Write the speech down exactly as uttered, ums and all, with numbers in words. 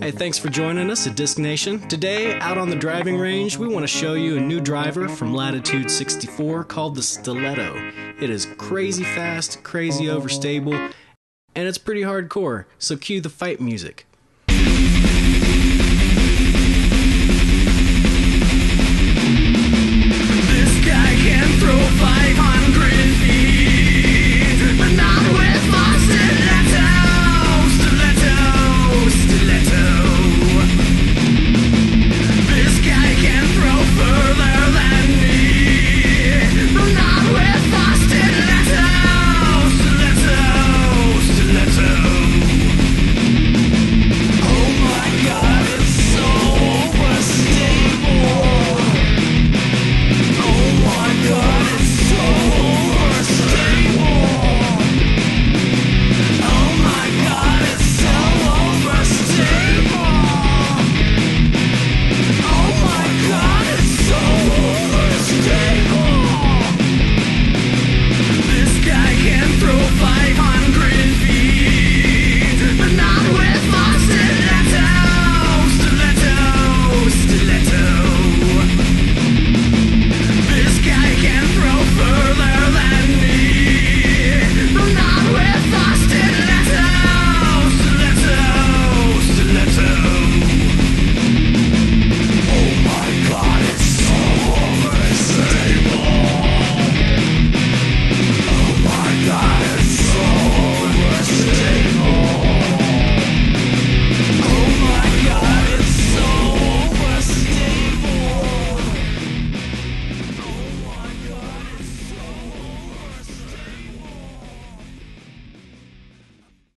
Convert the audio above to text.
Hey, thanks for joining us at Disc Nation. Today, out on the driving range, we want to show you a new driver from Latitude sixty-four called the Stiletto. It is crazy fast, crazy overstable, and it's pretty hardcore, so cue the fight music. This guy can throw fire.